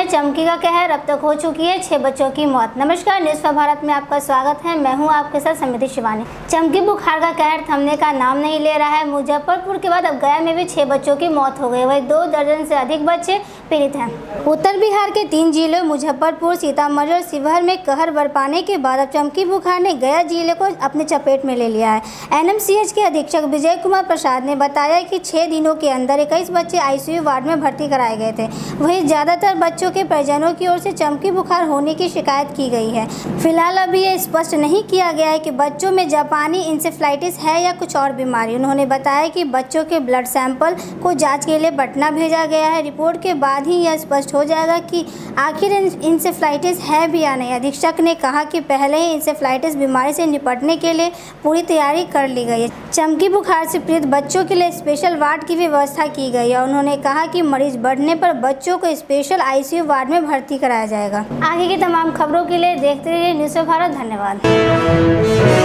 में चमकी का कहर, अब तक हो चुकी है 6 बच्चों की मौत। नमस्कार, न्यूज़ फॉर भारत में आपका स्वागत है। मैं हूं आपके साथ समृति शिवानी। चमकी बुखार का कहर थमने का नाम नहीं ले रहा है। मुजफ्फरपुर के बाद अब गया में भी 6 बच्चों की मौत हो गई, वही 2 दर्जन से अधिक बच्चे पीड़ित हैं। उत्तर बिहार के 3 जिलों मुजफ्फरपुर, सीतामढ़ी और शिवहर में कहर बरपाने के बाद अब चमकी बुखार ने गया जिले को अपने चपेट में ले लिया है। एनएमसीएच के अधीक्षक विजय कुमार प्रसाद ने बताया कि 6 दिनों के अंदर 21 बच्चे ICU वार्ड में भर्ती कराए गए थे। वहीं ज़्यादातर बच्चों के परिजनों की ओर से चमकी बुखार होने की शिकायत की गई है। फिलहाल अभी यह स्पष्ट नहीं किया गया है कि बच्चों में जापानी इंसेफ्लाइटिस है या कुछ और बीमारी। उन्होंने बताया कि बच्चों के ब्लड सैंपल को जांच के लिए पटना भेजा गया है। रिपोर्ट के बाद ही यह स्पष्ट हो जाएगा कि आखिर इंसेफ्लाइटिस है भी या नहीं। अधीक्षक ने कहा कि पहले ही इंसेफ्लाइटिस बीमारी से निपटने के लिए पूरी तैयारी कर ली गई है। चमकी बुखार से पीड़ित बच्चों के लिए स्पेशल वार्ड की व्यवस्था की गई है। उन्होंने कहा कि मरीज बढ़ने पर बच्चों को स्पेशल ICU वार्ड में भर्ती कराया जाएगा। आगे की तमाम खबरों के लिए देखते रहिए न्यूज़ फॉर भारत। धन्यवाद।